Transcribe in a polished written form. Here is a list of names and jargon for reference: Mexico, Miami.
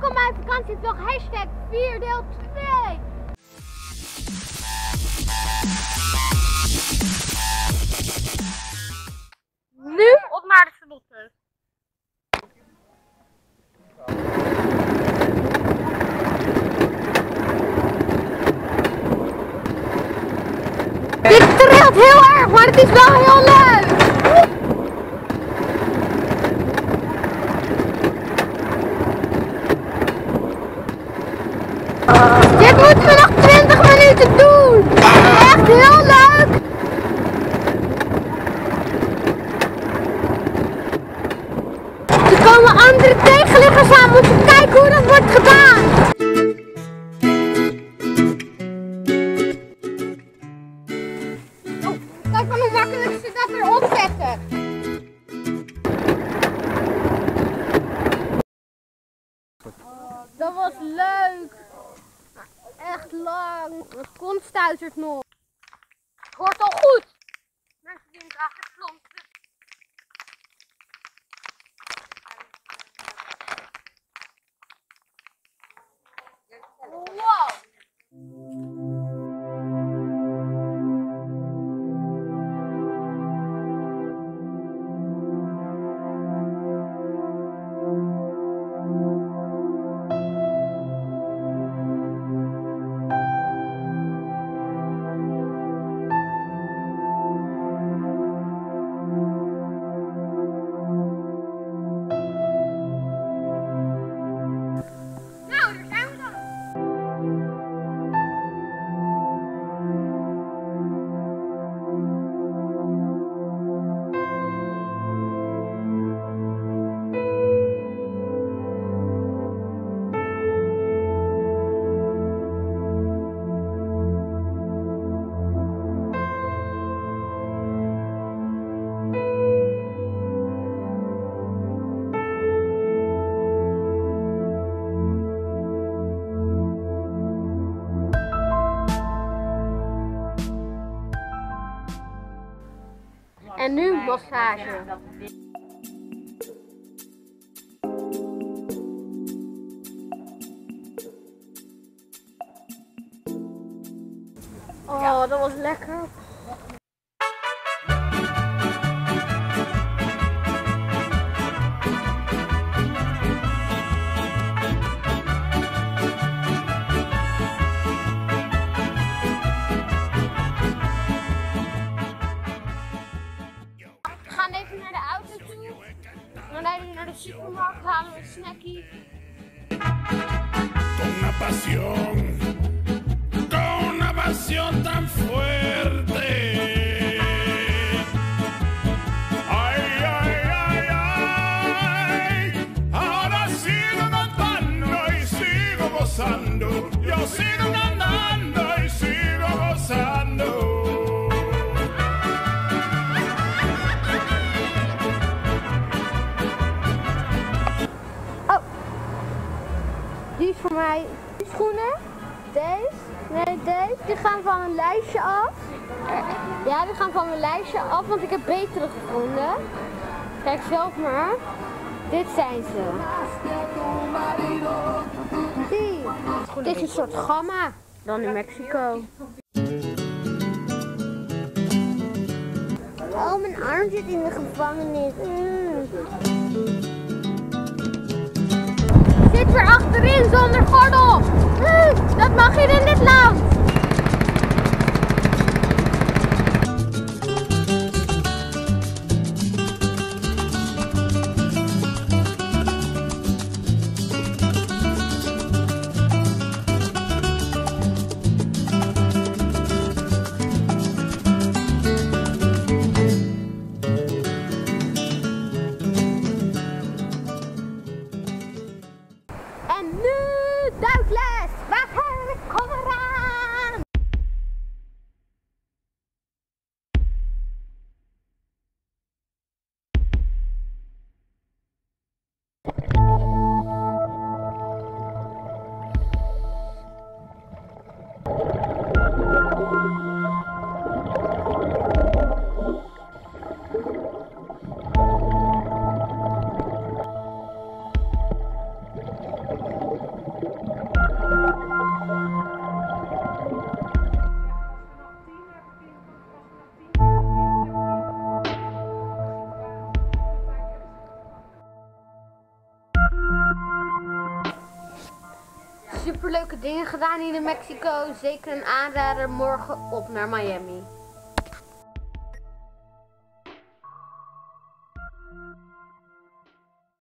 Welkom bij vakantievlog hashtag 4 deel 2. Nu op naar de vlotten. Dit trilt heel erg, maar het is wel heel leuk. Dit moeten we nog 20 minuten doen. Echt heel leuk. Er komen andere tegenliggers aan. Moeten we kijken hoe dat wordt gedaan. Oh, kijk maar hoe makkelijk ze dat weer opzetten. Dat was leuk. Echt lang. Dat kont stuitert nog. Het hoort al goed. Mensen die het achter plompen. Wow. En nu massage. Oh, dat was lekker. We gaan even naar de auto toe. Dan rijden we naar de supermarkt, halen we een snackie. Con una pasión tan fuerte. Ay, ay, ay, ay. Ahora sigo cantando y sigo gozando. Yo sigo cantando y sigo gozando. Die is voor mij. Die schoenen, deze, nee deze, die gaan van mijn lijstje af. Ja, die gaan van mijn lijstje af, want ik heb betere gevonden. Kijk zelf maar. Dit zijn ze. Die. Dit is een soort gamma. Dan in Mexico. Oh, mijn arm zit in de gevangenis. Zit weer achterin zonder gordel. Dat mag hier in dit land. Duikles! Wacht, kom eraan! superleuke dingen gedaan hier in Mexico. Zeker een aanrader, morgen op naar Miami.